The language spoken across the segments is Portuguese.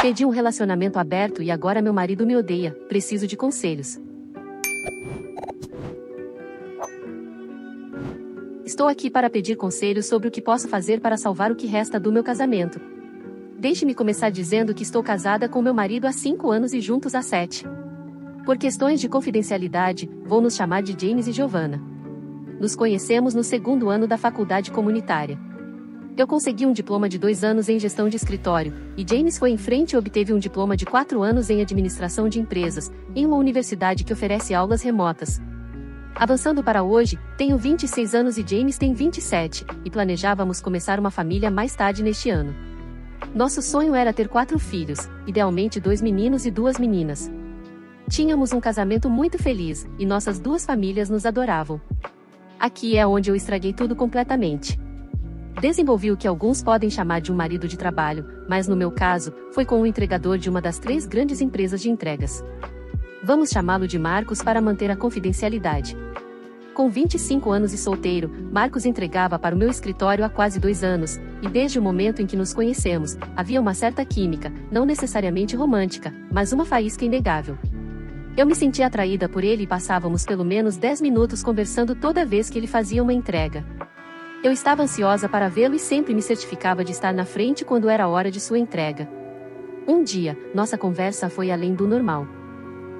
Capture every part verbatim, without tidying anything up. Pedi um relacionamento aberto e agora meu marido me odeia, preciso de conselhos. Estou aqui para pedir conselhos sobre o que posso fazer para salvar o que resta do meu casamento. Deixe-me começar dizendo que estou casada com meu marido há cinco anos e juntos há sete. Por questões de confidencialidade, vou nos chamar de James e Giovanna. Nos conhecemos no segundo ano da faculdade comunitária. Eu consegui um diploma de dois anos em gestão de escritório, e James foi em frente e obteve um diploma de quatro anos em administração de empresas, em uma universidade que oferece aulas remotas. Avançando para hoje, tenho vinte e seis anos e James tem vinte e sete, e planejávamos começar uma família mais tarde neste ano. Nosso sonho era ter quatro filhos, idealmente dois meninos e duas meninas. Tínhamos um casamento muito feliz, e nossas duas famílias nos adoravam. Aqui é onde eu estraguei tudo completamente. Desenvolvi o que alguns podem chamar de um marido de trabalho, mas no meu caso, foi com o entregador de uma das três grandes empresas de entregas. Vamos chamá-lo de Marcos para manter a confidencialidade. Com vinte e cinco anos e solteiro, Marcos entregava para o meu escritório há quase dois anos, e desde o momento em que nos conhecemos, havia uma certa química, não necessariamente romântica, mas uma faísca inegável. Eu me sentia atraída por ele e passávamos pelo menos dez minutos conversando toda vez que ele fazia uma entrega. Eu estava ansiosa para vê-lo e sempre me certificava de estar na frente quando era a hora de sua entrega. Um dia, nossa conversa foi além do normal.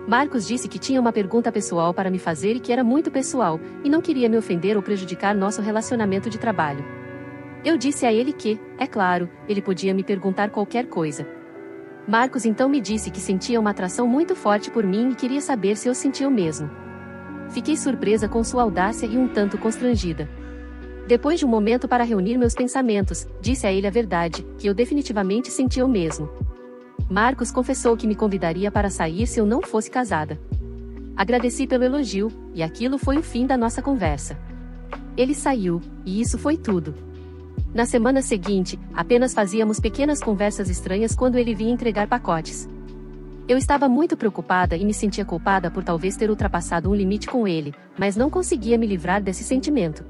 Marcos disse que tinha uma pergunta pessoal para me fazer e que era muito pessoal, e não queria me ofender ou prejudicar nosso relacionamento de trabalho. Eu disse a ele que, é claro, ele podia me perguntar qualquer coisa. Marcos então me disse que sentia uma atração muito forte por mim e queria saber se eu sentia o mesmo. Fiquei surpresa com sua audácia e um tanto constrangida. Depois de um momento para reunir meus pensamentos, disse a ele a verdade, que eu definitivamente sentia o mesmo. Marcos confessou que me convidaria para sair se eu não fosse casada. Agradeci pelo elogio, e aquilo foi o fim da nossa conversa. Ele saiu, e isso foi tudo. Na semana seguinte, apenas fazíamos pequenas conversas estranhas quando ele vinha entregar pacotes. Eu estava muito preocupada e me sentia culpada por talvez ter ultrapassado um limite com ele, mas não conseguia me livrar desse sentimento.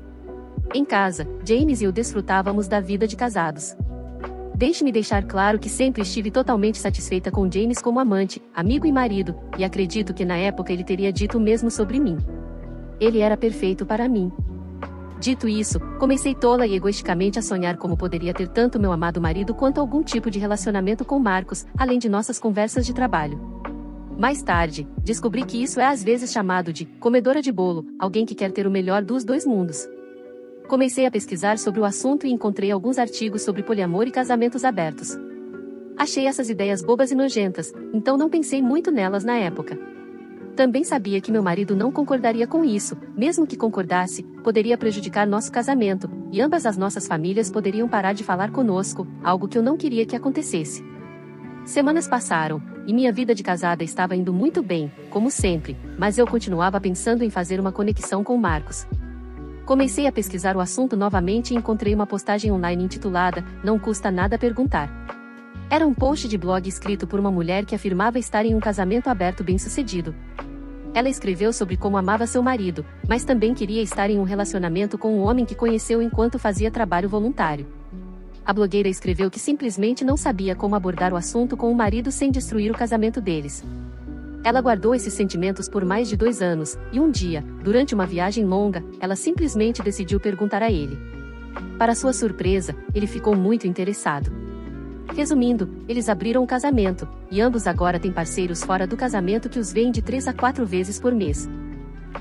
Em casa, James e eu desfrutávamos da vida de casados. Deixe-me deixar claro que sempre estive totalmente satisfeita com James como amante, amigo e marido, e acredito que na época ele teria dito o mesmo sobre mim. Ele era perfeito para mim. Dito isso, comecei tola e egoisticamente a sonhar como poderia ter tanto meu amado marido quanto algum tipo de relacionamento com Marcos, além de nossas conversas de trabalho. Mais tarde, descobri que isso é às vezes chamado de comedora de bolo, alguém que quer ter o melhor dos dois mundos. Comecei a pesquisar sobre o assunto e encontrei alguns artigos sobre poliamor e casamentos abertos. Achei essas ideias bobas e nojentas, então não pensei muito nelas na época. Também sabia que meu marido não concordaria com isso, mesmo que concordasse, poderia prejudicar nosso casamento, e ambas as nossas famílias poderiam parar de falar conosco, algo que eu não queria que acontecesse. Semanas passaram, e minha vida de casada estava indo muito bem, como sempre, mas eu continuava pensando em fazer uma conexão com Marcos. Comecei a pesquisar o assunto novamente e encontrei uma postagem online intitulada "Não custa nada perguntar". Era um post de blog escrito por uma mulher que afirmava estar em um casamento aberto bem-sucedido. Ela escreveu sobre como amava seu marido, mas também queria estar em um relacionamento com um homem que conheceu enquanto fazia trabalho voluntário. A blogueira escreveu que simplesmente não sabia como abordar o assunto com o marido sem destruir o casamento deles. Ela guardou esses sentimentos por mais de dois anos, e um dia, durante uma viagem longa, ela simplesmente decidiu perguntar a ele. Para sua surpresa, ele ficou muito interessado. Resumindo, eles abriram o casamento, e ambos agora têm parceiros fora do casamento que os veem de três a quatro vezes por mês.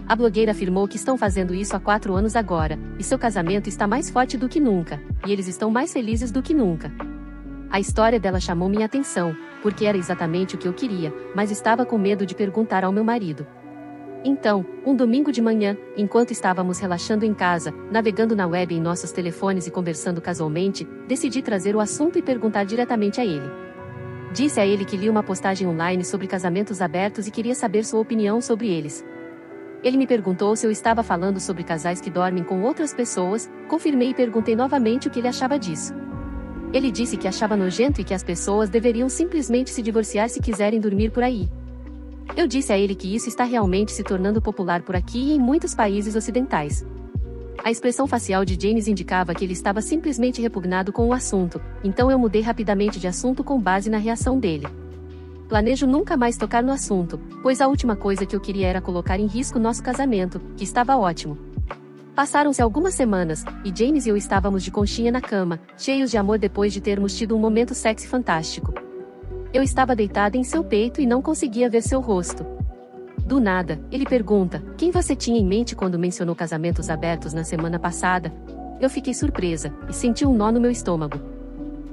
A blogueira afirmou que estão fazendo isso há quatro anos agora, e seu casamento está mais forte do que nunca, e eles estão mais felizes do que nunca. A história dela chamou minha atenção, porque era exatamente o que eu queria, mas estava com medo de perguntar ao meu marido. Então, um domingo de manhã, enquanto estávamos relaxando em casa, navegando na web em nossos telefones e conversando casualmente, decidi trazer o assunto e perguntar diretamente a ele. Disse a ele que li uma postagem online sobre casamentos abertos e queria saber sua opinião sobre eles. Ele me perguntou se eu estava falando sobre casais que dormem com outras pessoas, confirmei e perguntei novamente o que ele achava disso. Ele disse que achava nojento e que as pessoas deveriam simplesmente se divorciar se quiserem dormir por aí. Eu disse a ele que isso está realmente se tornando popular por aqui e em muitos países ocidentais. A expressão facial de James indicava que ele estava simplesmente repugnado com o assunto, então eu mudei rapidamente de assunto com base na reação dele. Planejo nunca mais tocar no assunto, pois a última coisa que eu queria era colocar em risco nosso casamento, que estava ótimo. Passaram-se algumas semanas, e James e eu estávamos de conchinha na cama, cheios de amor depois de termos tido um momento sexy fantástico. Eu estava deitada em seu peito e não conseguia ver seu rosto. Do nada, ele pergunta, quem você tinha em mente quando mencionou casamentos abertos na semana passada? Eu fiquei surpresa, e senti um nó no meu estômago.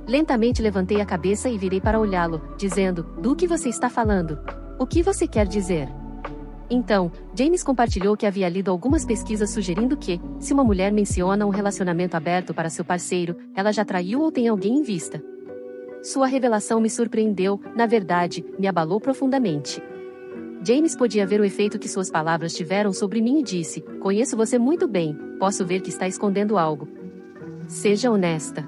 Lentamente levantei a cabeça e virei para olhá-lo, dizendo, do que você está falando? O que você quer dizer? Então, James compartilhou que havia lido algumas pesquisas sugerindo que, se uma mulher menciona um relacionamento aberto para seu parceiro, ela já traiu ou tem alguém em vista. Sua revelação me surpreendeu, na verdade, me abalou profundamente. James podia ver o efeito que suas palavras tiveram sobre mim e disse, conheço você muito bem, posso ver que está escondendo algo. Seja honesta.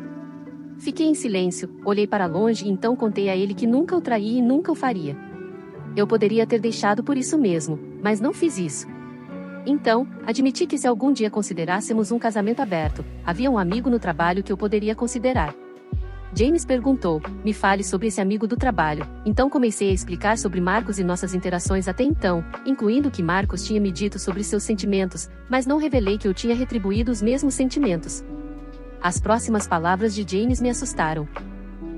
Fiquei em silêncio, olhei para longe e então contei a ele que nunca o traí e nunca o faria. Eu poderia ter deixado por isso mesmo, mas não fiz isso. Então, admiti que se algum dia considerássemos um casamento aberto, havia um amigo no trabalho que eu poderia considerar. James perguntou, me fale sobre esse amigo do trabalho, então comecei a explicar sobre Marcos e nossas interações até então, incluindo que Marcos tinha me dito sobre seus sentimentos, mas não revelei que eu tinha retribuído os mesmos sentimentos. As próximas palavras de James me assustaram.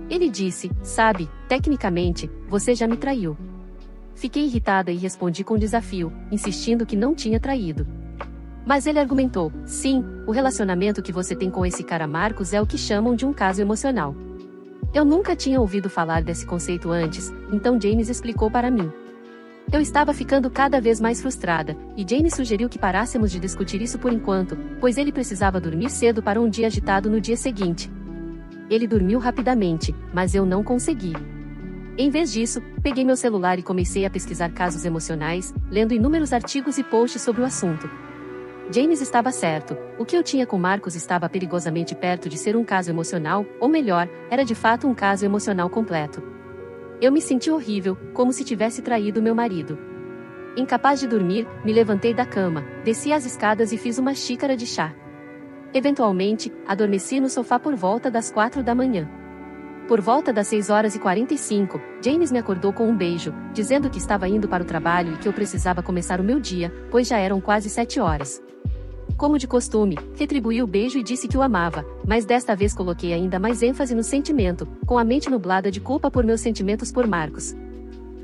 Ele disse, sabe, tecnicamente, você já me traiu. Fiquei irritada e respondi com desafio, insistindo que não tinha traído. Mas ele argumentou, sim, o relacionamento que você tem com esse cara Marcos é o que chamam de um caso emocional. Eu nunca tinha ouvido falar desse conceito antes, então James explicou para mim. Eu estava ficando cada vez mais frustrada, e James sugeriu que parássemos de discutir isso por enquanto, pois ele precisava dormir cedo para um dia agitado no dia seguinte. Ele dormiu rapidamente, mas eu não consegui. Em vez disso, peguei meu celular e comecei a pesquisar casos emocionais, lendo inúmeros artigos e posts sobre o assunto. James estava certo, o que eu tinha com Marcos estava perigosamente perto de ser um caso emocional, ou melhor, era de fato um caso emocional completo. Eu me senti horrível, como se tivesse traído meu marido. Incapaz de dormir, me levantei da cama, desci as escadas e fiz uma xícara de chá. Eventualmente, adormeci no sofá por volta das quatro da manhã. Por volta das seis horas e quarenta e cinco, James me acordou com um beijo, dizendo que estava indo para o trabalho e que eu precisava começar o meu dia, pois já eram quase sete horas. Como de costume, retribuí o beijo e disse que o amava, mas desta vez coloquei ainda mais ênfase no sentimento, com a mente nublada de culpa por meus sentimentos por Marcos.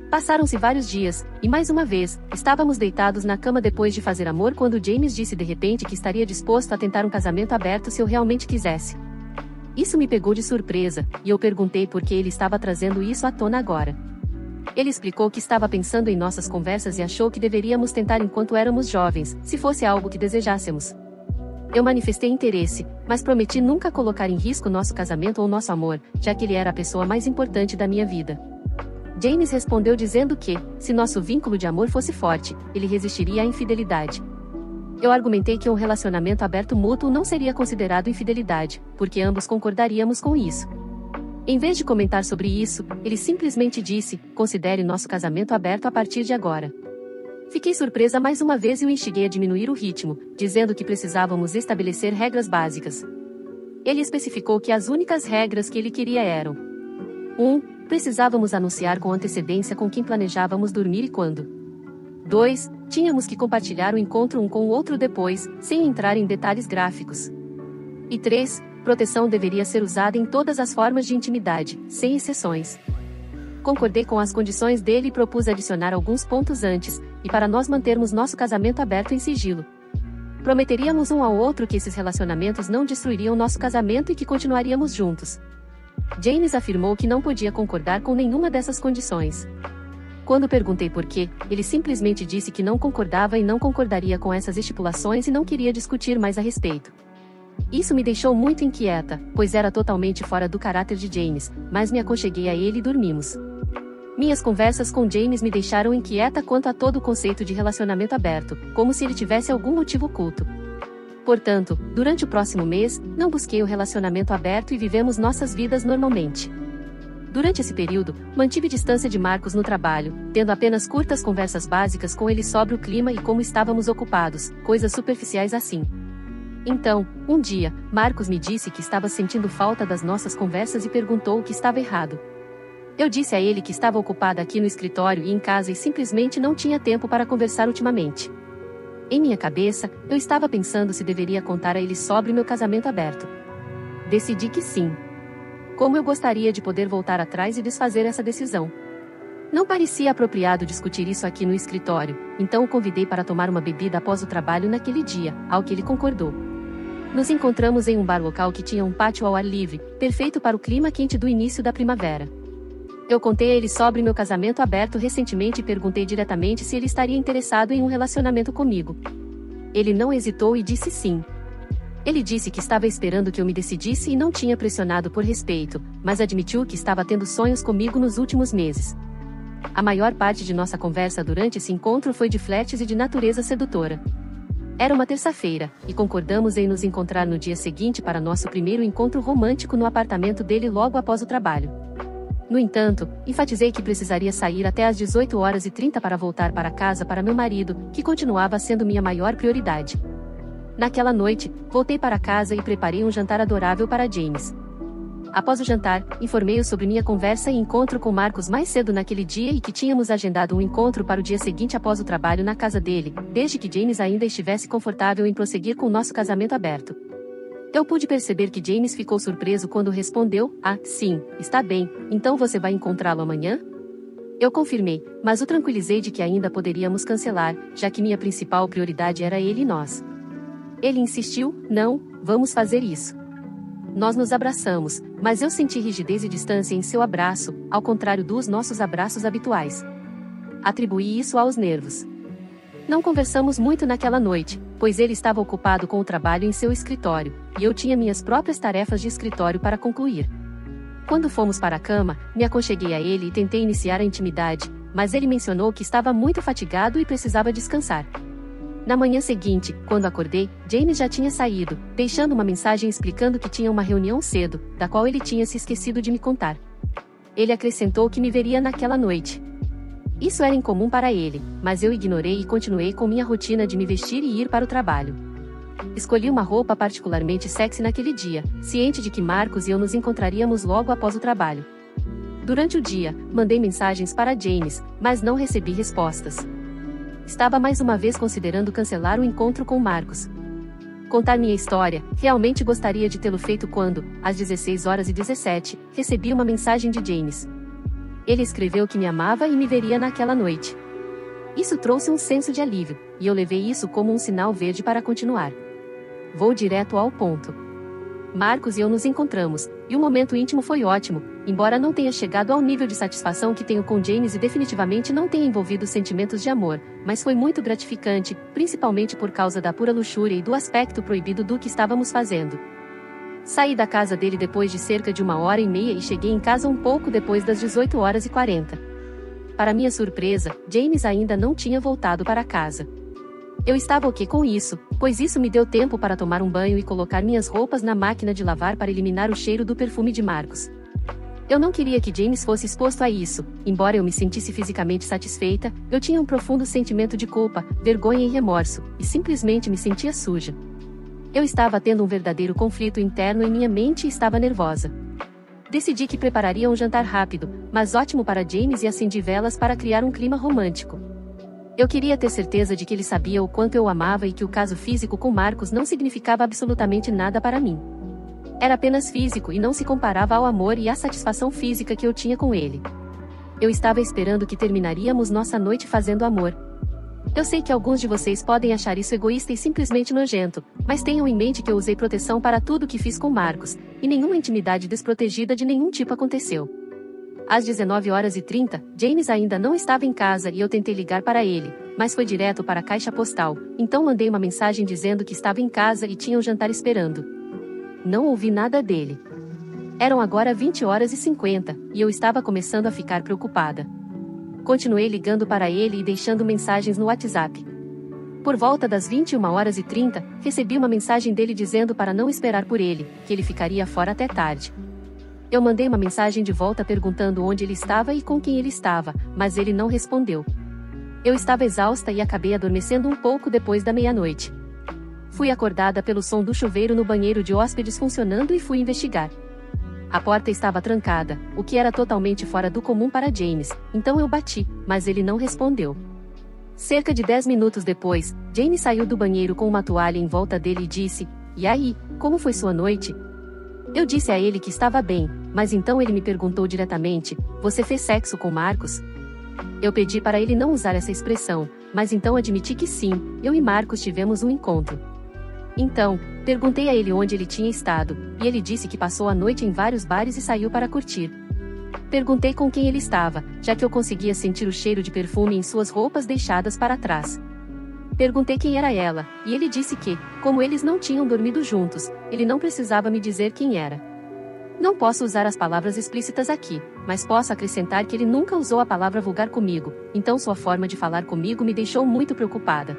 Passaram-se vários dias, e mais uma vez, estávamos deitados na cama depois de fazer amor quando James disse de repente que estaria disposto a tentar um casamento aberto se eu realmente quisesse. Isso me pegou de surpresa, e eu perguntei por que ele estava trazendo isso à tona agora. Ele explicou que estava pensando em nossas conversas e achou que deveríamos tentar enquanto éramos jovens, se fosse algo que desejássemos. Eu manifestei interesse, mas prometi nunca colocar em risco nosso casamento ou nosso amor, já que ele era a pessoa mais importante da minha vida. James respondeu dizendo que, se nosso vínculo de amor fosse forte, ele resistiria à infidelidade. Eu argumentei que um relacionamento aberto mútuo não seria considerado infidelidade, porque ambos concordaríamos com isso. Em vez de comentar sobre isso, ele simplesmente disse, considere nosso casamento aberto a partir de agora. Fiquei surpresa mais uma vez e o instiguei a diminuir o ritmo, dizendo que precisávamos estabelecer regras básicas. Ele especificou que as únicas regras que ele queria eram: um. Precisávamos anunciar com antecedência com quem planejávamos dormir e quando. dois. Tínhamos que compartilhar o encontro um com o outro depois, sem entrar em detalhes gráficos. E três. Proteção deveria ser usada em todas as formas de intimidade, sem exceções. Concordei com as condições dele e propus adicionar alguns pontos antes, e para nós mantermos nosso casamento aberto em sigilo. Prometeríamos um ao outro que esses relacionamentos não destruiriam nosso casamento e que continuaríamos juntos. James afirmou que não podia concordar com nenhuma dessas condições. Quando perguntei por quê, ele simplesmente disse que não concordava e não concordaria com essas estipulações e não queria discutir mais a respeito. Isso me deixou muito inquieta, pois era totalmente fora do caráter de James, mas me aconcheguei a ele e dormimos. Minhas conversas com James me deixaram inquieta quanto a todo o conceito de relacionamento aberto, como se ele tivesse algum motivo oculto. Portanto, durante o próximo mês, não busquei o relacionamento aberto e vivemos nossas vidas normalmente. Durante esse período, mantive distância de Marcos no trabalho, tendo apenas curtas conversas básicas com ele sobre o clima e como estávamos ocupados, coisas superficiais assim. Então, um dia, Marcos me disse que estava sentindo falta das nossas conversas e perguntou o que estava errado. Eu disse a ele que estava ocupada aqui no escritório e em casa e simplesmente não tinha tempo para conversar ultimamente. Em minha cabeça, eu estava pensando se deveria contar a ele sobre meu casamento aberto. Decidi que sim. Como eu gostaria de poder voltar atrás e desfazer essa decisão. Não parecia apropriado discutir isso aqui no escritório, então o convidei para tomar uma bebida após o trabalho naquele dia, ao que ele concordou. Nos encontramos em um bar local que tinha um pátio ao ar livre, perfeito para o clima quente do início da primavera. Eu contei a ele sobre meu casamento aberto recentemente e perguntei diretamente se ele estaria interessado em um relacionamento comigo. Ele não hesitou e disse sim. Ele disse que estava esperando que eu me decidisse e não tinha pressionado por respeito, mas admitiu que estava tendo sonhos comigo nos últimos meses. A maior parte de nossa conversa durante esse encontro foi de flertes e de natureza sedutora. Era uma terça-feira, e concordamos em nos encontrar no dia seguinte para nosso primeiro encontro romântico no apartamento dele logo após o trabalho. No entanto, enfatizei que precisaria sair até às dezoito horas e trinta para voltar para casa para meu marido, que continuava sendo minha maior prioridade. Naquela noite, voltei para casa e preparei um jantar adorável para James. Após o jantar, informei-o sobre minha conversa e encontro com Marcos mais cedo naquele dia e que tínhamos agendado um encontro para o dia seguinte após o trabalho na casa dele, desde que James ainda estivesse confortável em prosseguir com nosso casamento aberto. Eu pude perceber que James ficou surpreso quando respondeu, "Ah, sim, está bem, então você vai encontrá-lo amanhã?" Eu confirmei, mas o tranquilizei de que ainda poderíamos cancelar, já que minha principal prioridade era ele e nós. Ele insistiu, "Não, vamos fazer isso." Nós nos abraçamos, mas eu senti rigidez e distância em seu abraço, ao contrário dos nossos abraços habituais. Atribuí isso aos nervos. Não conversamos muito naquela noite, pois ele estava ocupado com o trabalho em seu escritório, e eu tinha minhas próprias tarefas de escritório para concluir. Quando fomos para a cama, me aconcheguei a ele e tentei iniciar a intimidade, mas ele mencionou que estava muito fatigado e precisava descansar. Na manhã seguinte, quando acordei, James já tinha saído, deixando uma mensagem explicando que tinha uma reunião cedo, da qual ele tinha se esquecido de me contar. Ele acrescentou que me veria naquela noite. Isso era incomum para ele, mas eu ignorei e continuei com minha rotina de me vestir e ir para o trabalho. Escolhi uma roupa particularmente sexy naquele dia, ciente de que Marcos e eu nos encontraríamos logo após o trabalho. Durante o dia, mandei mensagens para James, mas não recebi respostas. Estava mais uma vez considerando cancelar o encontro com Marcos. Contar minha história, realmente gostaria de tê-lo feito quando, às dezesseis horas e dezessete, recebi uma mensagem de James. Ele escreveu que me amava e me veria naquela noite. Isso trouxe um senso de alívio, e eu levei isso como um sinal verde para continuar. Vou direto ao ponto. Marcos e eu nos encontramos, e o momento íntimo foi ótimo, embora não tenha chegado ao nível de satisfação que tenho com James e definitivamente não tenha envolvido sentimentos de amor, mas foi muito gratificante, principalmente por causa da pura luxúria e do aspecto proibido do que estávamos fazendo. Saí da casa dele depois de cerca de uma hora e meia e cheguei em casa um pouco depois das dezoito horas e quarenta. Para minha surpresa, James ainda não tinha voltado para casa. Eu estava ok com isso, pois isso me deu tempo para tomar um banho e colocar minhas roupas na máquina de lavar para eliminar o cheiro do perfume de Marcos. Eu não queria que James fosse exposto a isso, embora eu me sentisse fisicamente satisfeita, eu tinha um profundo sentimento de culpa, vergonha e remorso, e simplesmente me sentia suja. Eu estava tendo um verdadeiro conflito interno em minha mente e estava nervosa. Decidi que prepararia um jantar rápido, mas ótimo para James e acendi velas para criar um clima romântico. Eu queria ter certeza de que ele sabia o quanto eu amava e que o caso físico com Marcos não significava absolutamente nada para mim. Era apenas físico e não se comparava ao amor e à satisfação física que eu tinha com ele. Eu estava esperando que terminaríamos nossa noite fazendo amor. Eu sei que alguns de vocês podem achar isso egoísta e simplesmente nojento, mas tenham em mente que eu usei proteção para tudo o que fiz com Marcos, e nenhuma intimidade desprotegida de nenhum tipo aconteceu. Às dezenove horas e trinta, James ainda não estava em casa e eu tentei ligar para ele, mas foi direto para a caixa postal, então mandei uma mensagem dizendo que estava em casa e tinha um jantar esperando. Não ouvi nada dele. Eram agora vinte horas e cinquenta, e eu estava começando a ficar preocupada. Continuei ligando para ele e deixando mensagens no WhatsApp. Por volta das vinte e uma horas e trinta, recebi uma mensagem dele dizendo para não esperar por ele, que ele ficaria fora até tarde. Eu mandei uma mensagem de volta perguntando onde ele estava e com quem ele estava, mas ele não respondeu. Eu estava exausta e acabei adormecendo um pouco depois da meia-noite. Fui acordada pelo som do chuveiro no banheiro de hóspedes funcionando e fui investigar. A porta estava trancada, o que era totalmente fora do comum para James, então eu bati, mas ele não respondeu. Cerca de dez minutos depois, James saiu do banheiro com uma toalha em volta dele e disse: "E aí, como foi sua noite?" Eu disse a ele que estava bem, mas então ele me perguntou diretamente: "Você fez sexo com Marcos?" Eu pedi para ele não usar essa expressão, mas então admiti que sim, eu e Marcos tivemos um encontro. Então, perguntei a ele onde ele tinha estado, e ele disse que passou a noite em vários bares e saiu para curtir. Perguntei com quem ele estava, já que eu conseguia sentir o cheiro de perfume em suas roupas deixadas para trás. Perguntei quem era ela, e ele disse que, como eles não tinham dormido juntos, ele não precisava me dizer quem era. Não posso usar as palavras explícitas aqui, mas posso acrescentar que ele nunca usou a palavra vulgar comigo, então sua forma de falar comigo me deixou muito preocupada.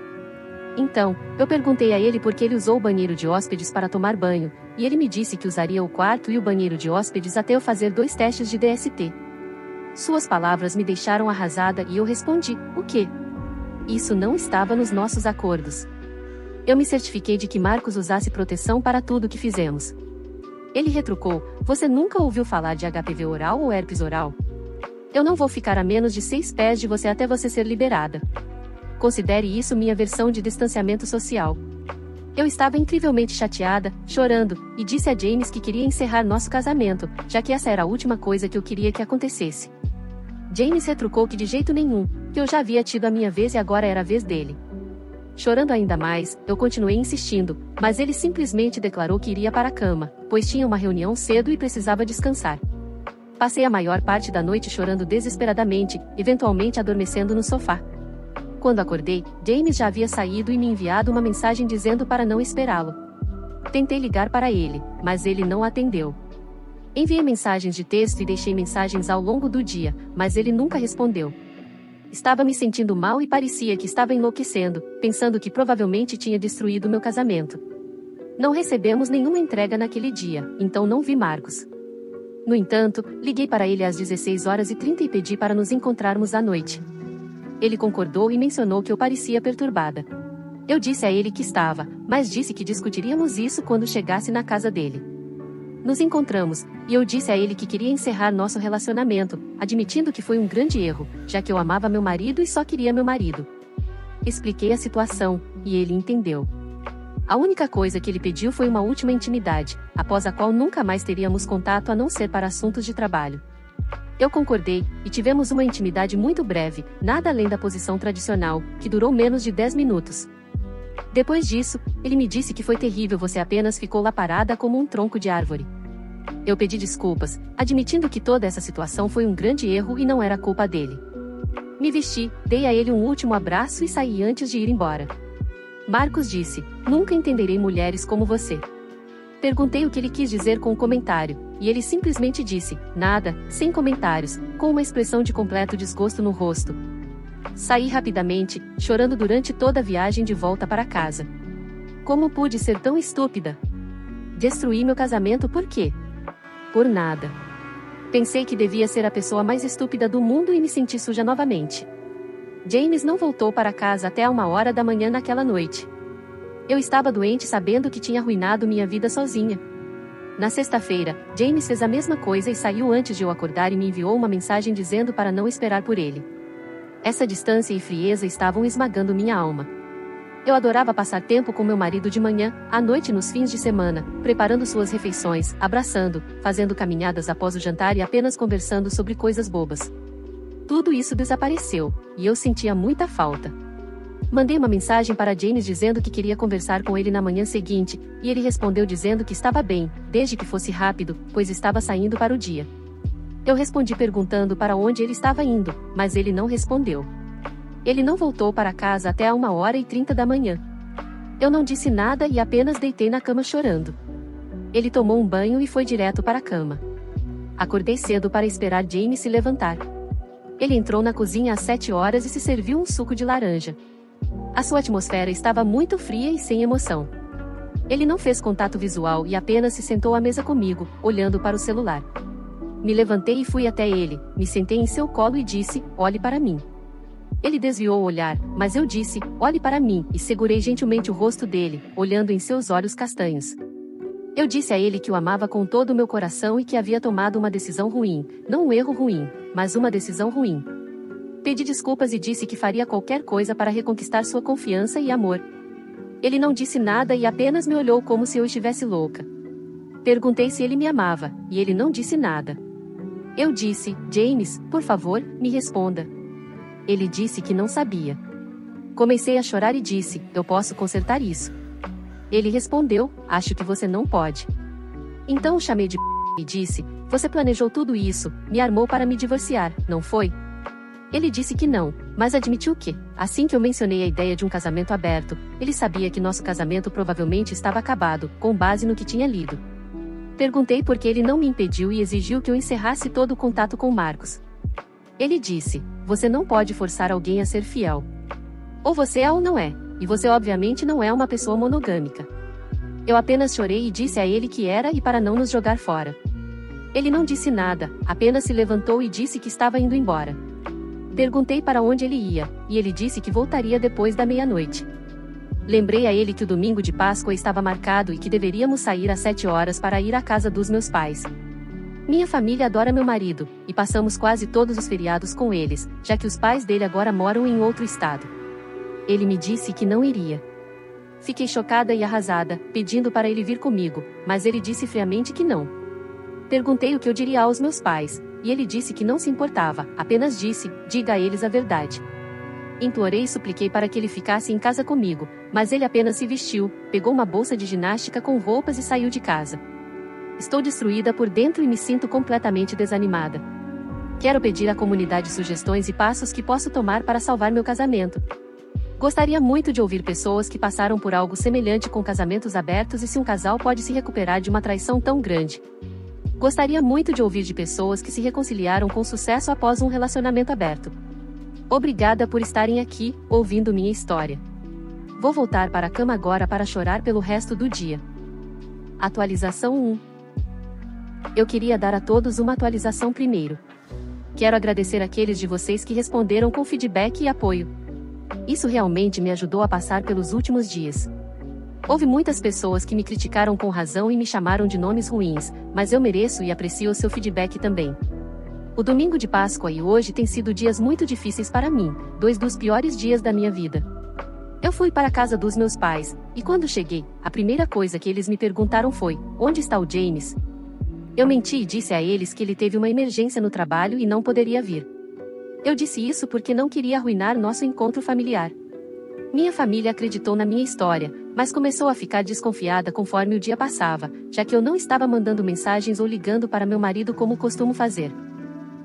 Então, eu perguntei a ele por que ele usou o banheiro de hóspedes para tomar banho, e ele me disse que usaria o quarto e o banheiro de hóspedes até eu fazer dois testes de D S T. Suas palavras me deixaram arrasada e eu respondi: "O quê? Isso não estava nos nossos acordos." Eu me certifiquei de que Marcos usasse proteção para tudo o que fizemos. Ele retrucou: "Você nunca ouviu falar de H P V oral ou herpes oral? Eu não vou ficar a menos de seis pés de você até você ser liberada. Considere isso minha versão de distanciamento social." Eu estava incrivelmente chateada, chorando, e disse a James que queria encerrar nosso casamento, já que essa era a última coisa que eu queria que acontecesse. James retrucou que de jeito nenhum, que eu já havia tido a minha vez e agora era a vez dele. Chorando ainda mais, eu continuei insistindo, mas ele simplesmente declarou que iria para a cama, pois tinha uma reunião cedo e precisava descansar. Passei a maior parte da noite chorando desesperadamente, eventualmente adormecendo no sofá. Quando acordei, James já havia saído e me enviado uma mensagem dizendo para não esperá-lo. Tentei ligar para ele, mas ele não atendeu. Enviei mensagens de texto e deixei mensagens ao longo do dia, mas ele nunca respondeu. Estava me sentindo mal e parecia que estava enlouquecendo, pensando que provavelmente tinha destruído meu casamento. Não recebemos nenhuma entrega naquele dia, então não vi Marcos. No entanto, liguei para ele às dezesseis horas e trinta e pedi para nos encontrarmos à noite. Ele concordou e mencionou que eu parecia perturbada. Eu disse a ele que estava, mas disse que discutiríamos isso quando chegasse na casa dele. Nos encontramos, e eu disse a ele que queria encerrar nosso relacionamento, admitindo que foi um grande erro, já que eu amava meu marido e só queria meu marido. Expliquei a situação, e ele entendeu. A única coisa que ele pediu foi uma última intimidade, após a qual nunca mais teríamos contato a não ser para assuntos de trabalho. Eu concordei, e tivemos uma intimidade muito breve, nada além da posição tradicional, que durou menos de dez minutos. Depois disso, ele me disse que foi terrível, você apenas ficou lá parada como um tronco de árvore. Eu pedi desculpas, admitindo que toda essa situação foi um grande erro e não era culpa dele. Me vesti, dei a ele um último abraço e saí antes de ir embora. Marcos disse: "Nunca entenderei mulheres como você." Perguntei o que ele quis dizer com o comentário, e ele simplesmente disse: "Nada", sem comentários, com uma expressão de completo desgosto no rosto. Saí rapidamente, chorando durante toda a viagem de volta para casa. Como pude ser tão estúpida? Destruí meu casamento por quê? Por nada. Pensei que devia ser a pessoa mais estúpida do mundo e me senti suja novamente. James não voltou para casa até uma hora da manhã naquela noite. Eu estava doente sabendo que tinha arruinado minha vida sozinha. Na sexta-feira, James fez a mesma coisa e saiu antes de eu acordar e me enviou uma mensagem dizendo para não esperar por ele. Essa distância e frieza estavam esmagando minha alma. Eu adorava passar tempo com meu marido de manhã, à noite e nos fins de semana, preparando suas refeições, abraçando, fazendo caminhadas após o jantar e apenas conversando sobre coisas bobas. Tudo isso desapareceu, e eu sentia muita falta. Mandei uma mensagem para James dizendo que queria conversar com ele na manhã seguinte, e ele respondeu dizendo que estava bem, desde que fosse rápido, pois estava saindo para o dia. Eu respondi perguntando para onde ele estava indo, mas ele não respondeu. Ele não voltou para casa até a uma hora e trinta da manhã. Eu não disse nada e apenas deitei na cama chorando. Ele tomou um banho e foi direto para a cama. Acordei cedo para esperar James se levantar. Ele entrou na cozinha às sete horas e se serviu um suco de laranja. A sua atmosfera estava muito fria e sem emoção. Ele não fez contato visual e apenas se sentou à mesa comigo, olhando para o celular. Me levantei e fui até ele, me sentei em seu colo e disse: "Olhe para mim." Ele desviou o olhar, mas eu disse, olhe para mim, e segurei gentilmente o rosto dele, olhando em seus olhos castanhos. Eu disse a ele que o amava com todo o meu coração e que havia tomado uma decisão ruim, não um erro ruim, mas uma decisão ruim. Pedi desculpas e disse que faria qualquer coisa para reconquistar sua confiança e amor. Ele não disse nada e apenas me olhou como se eu estivesse louca. Perguntei se ele me amava, e ele não disse nada. Eu disse, James, por favor, me responda. Ele disse que não sabia. Comecei a chorar e disse, eu posso consertar isso. Ele respondeu, acho que você não pode. Então o chamei de p... e disse, você planejou tudo isso, me armou para me divorciar, não foi? Ele disse que não, mas admitiu que, assim que eu mencionei a ideia de um casamento aberto, ele sabia que nosso casamento provavelmente estava acabado, com base no que tinha lido. Perguntei por que ele não me impediu e exigiu que eu encerrasse todo o contato com Marcos. Ele disse, você não pode forçar alguém a ser fiel. Ou você é ou não é, e você obviamente não é uma pessoa monogâmica. Eu apenas chorei e disse a ele que era e para não nos jogar fora. Ele não disse nada, apenas se levantou e disse que estava indo embora. Perguntei para onde ele ia, e ele disse que voltaria depois da meia-noite. Lembrei a ele que o domingo de Páscoa estava marcado e que deveríamos sair às sete horas para ir à casa dos meus pais. Minha família adora meu marido, e passamos quase todos os feriados com eles, já que os pais dele agora moram em outro estado. Ele me disse que não iria. Fiquei chocada e arrasada, pedindo para ele vir comigo, mas ele disse friamente que não. Perguntei o que eu diria aos meus pais, e ele disse que não se importava, apenas disse, diga a eles a verdade. Implorei e supliquei para que ele ficasse em casa comigo, mas ele apenas se vestiu, pegou uma bolsa de ginástica com roupas e saiu de casa. Estou destruída por dentro e me sinto completamente desanimada. Quero pedir à comunidade sugestões e passos que posso tomar para salvar meu casamento. Gostaria muito de ouvir pessoas que passaram por algo semelhante com casamentos abertos e se um casal pode se recuperar de uma traição tão grande. Gostaria muito de ouvir de pessoas que se reconciliaram com sucesso após um relacionamento aberto. Obrigada por estarem aqui, ouvindo minha história. Vou voltar para a cama agora para chorar pelo resto do dia. Atualização um. Eu queria dar a todos uma atualização primeiro. Quero agradecer àqueles de vocês que responderam com feedback e apoio. Isso realmente me ajudou a passar pelos últimos dias. Houve muitas pessoas que me criticaram com razão e me chamaram de nomes ruins, mas eu mereço e aprecio o seu feedback também. O domingo de Páscoa e hoje têm sido dias muito difíceis para mim, dois dos piores dias da minha vida. Eu fui para a casa dos meus pais, e quando cheguei, a primeira coisa que eles me perguntaram foi, onde está o James? Eu menti e disse a eles que ele teve uma emergência no trabalho e não poderia vir. Eu disse isso porque não queria arruinar nosso encontro familiar. Minha família acreditou na minha história, mas começou a ficar desconfiada conforme o dia passava, já que eu não estava mandando mensagens ou ligando para meu marido como costumo fazer.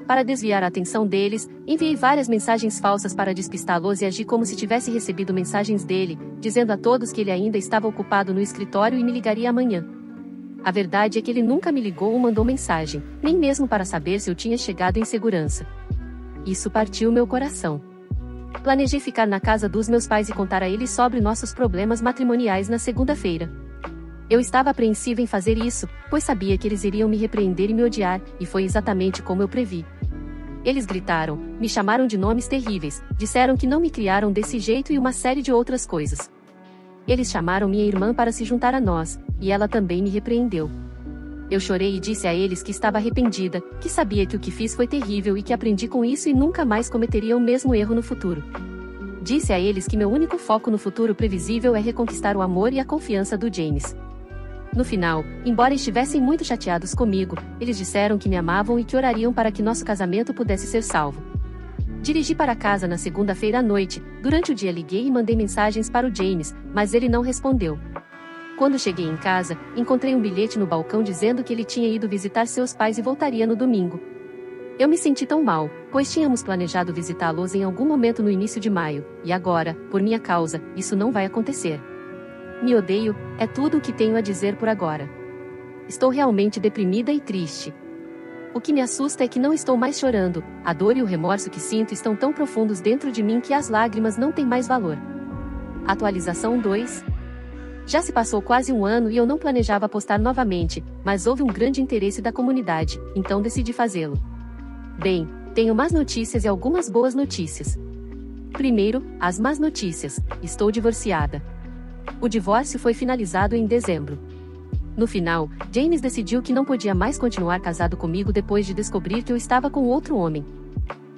Para desviar a atenção deles, enviei várias mensagens falsas para despistá-los e agi como se tivesse recebido mensagens dele, dizendo a todos que ele ainda estava ocupado no escritório e me ligaria amanhã. A verdade é que ele nunca me ligou ou mandou mensagem, nem mesmo para saber se eu tinha chegado em segurança. Isso partiu meu coração. Planejei ficar na casa dos meus pais e contar a eles sobre nossos problemas matrimoniais na segunda-feira. Eu estava apreensiva em fazer isso, pois sabia que eles iriam me repreender e me odiar, e foi exatamente como eu previ. Eles gritaram, me chamaram de nomes terríveis, disseram que não me criaram desse jeito e uma série de outras coisas. Eles chamaram minha irmã para se juntar a nós, e ela também me repreendeu. Eu chorei e disse a eles que estava arrependida, que sabia que o que fiz foi terrível e que aprendi com isso e nunca mais cometeria o mesmo erro no futuro. Disse a eles que meu único foco no futuro previsível é reconquistar o amor e a confiança do James. No final, embora estivessem muito chateados comigo, eles disseram que me amavam e que orariam para que nosso casamento pudesse ser salvo. Dirigi para casa na segunda-feira à noite, durante o dia liguei e mandei mensagens para o James, mas ele não respondeu. Quando cheguei em casa, encontrei um bilhete no balcão dizendo que ele tinha ido visitar seus pais e voltaria no domingo. Eu me senti tão mal, pois tínhamos planejado visitá-los em algum momento no início de maio, e agora, por minha causa, isso não vai acontecer. Me odeio, é tudo o que tenho a dizer por agora. Estou realmente deprimida e triste. O que me assusta é que não estou mais chorando, a dor e o remorso que sinto estão tão profundos dentro de mim que as lágrimas não têm mais valor. Atualização dois. Já se passou quase um ano e eu não planejava postar novamente, mas houve um grande interesse da comunidade, então decidi fazê-lo. Bem, tenho más notícias e algumas boas notícias. Primeiro, as más notícias. Estou divorciada. O divórcio foi finalizado em dezembro. No final, James decidiu que não podia mais continuar casado comigo depois de descobrir que eu estava com outro homem.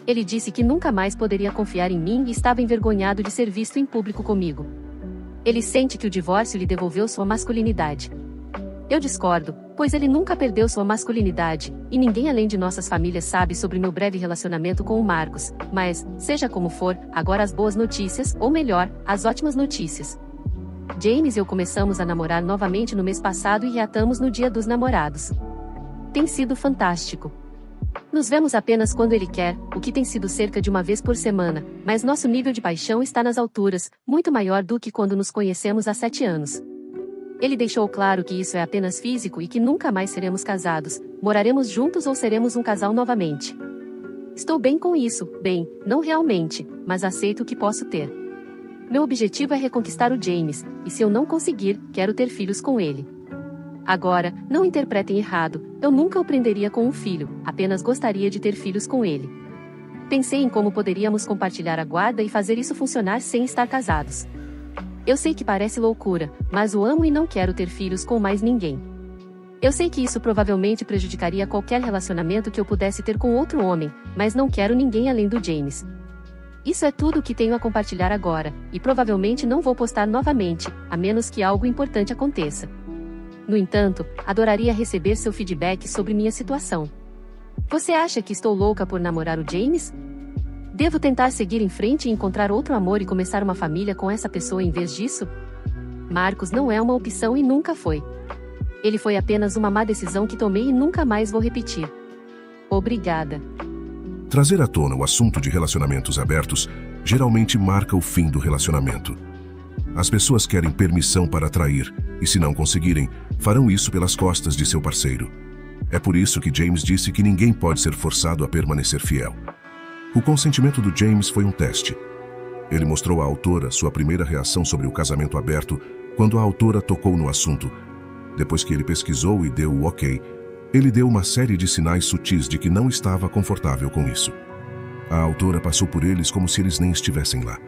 Ele disse que nunca mais poderia confiar em mim e estava envergonhado de ser visto em público comigo. Ele sente que o divórcio lhe devolveu sua masculinidade. Eu discordo, pois ele nunca perdeu sua masculinidade, e ninguém além de nossas famílias sabe sobre meu breve relacionamento com o Marcos, mas, seja como for, agora as boas notícias, ou melhor, as ótimas notícias. James e eu começamos a namorar novamente no mês passado e reatamos no Dia dos Namorados. Tem sido fantástico. Nos vemos apenas quando ele quer, o que tem sido cerca de uma vez por semana, mas nosso nível de paixão está nas alturas, muito maior do que quando nos conhecemos há sete anos. Ele deixou claro que isso é apenas físico e que nunca mais seremos casados, moraremos juntos ou seremos um casal novamente. Estou bem com isso, bem, não realmente, mas aceito o que posso ter. Meu objetivo é reconquistar o James, e se eu não conseguir, quero ter filhos com ele. Agora, não interpretem errado, eu nunca o prenderia com um filho, apenas gostaria de ter filhos com ele. Pensei em como poderíamos compartilhar a guarda e fazer isso funcionar sem estar casados. Eu sei que parece loucura, mas o amo e não quero ter filhos com mais ninguém. Eu sei que isso provavelmente prejudicaria qualquer relacionamento que eu pudesse ter com outro homem, mas não quero ninguém além do James. Isso é tudo o que tenho a compartilhar agora, e provavelmente não vou postar novamente, a menos que algo importante aconteça. No entanto, adoraria receber seu feedback sobre minha situação. Você acha que estou louca por namorar o James? Devo tentar seguir em frente e encontrar outro amor e começar uma família com essa pessoa em vez disso? Marcos não é uma opção e nunca foi. Ele foi apenas uma má decisão que tomei e nunca mais vou repetir. Obrigada. Trazer à tona o assunto de relacionamentos abertos geralmente marca o fim do relacionamento. As pessoas querem permissão para trair, e se não conseguirem, farão isso pelas costas de seu parceiro. É por isso que James disse que ninguém pode ser forçado a permanecer fiel. O consentimento do James foi um teste. Ele mostrou à autora sua primeira reação sobre o casamento aberto quando a autora tocou no assunto. Depois que ele pesquisou e deu o ok, ele deu uma série de sinais sutis de que não estava confortável com isso. A autora passou por eles como se eles nem estivessem lá.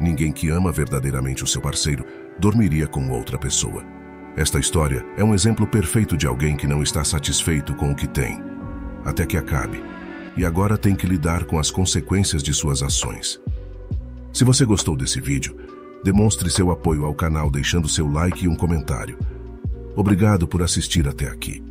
Ninguém que ama verdadeiramente o seu parceiro dormiria com outra pessoa. Esta história é um exemplo perfeito de alguém que não está satisfeito com o que tem, até que acabe. E agora tem que lidar com as consequências de suas ações. Se você gostou desse vídeo, demonstre seu apoio ao canal deixando seu like e um comentário. Obrigado por assistir até aqui.